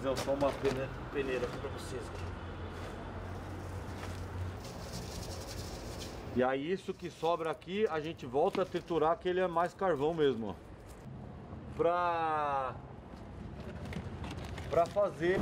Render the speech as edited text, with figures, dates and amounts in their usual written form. fazer só uma peneira aqui pra vocês. E aí isso que sobra aqui, a gente volta a triturar, que ele é mais carvão mesmo, ó. Pra fazer...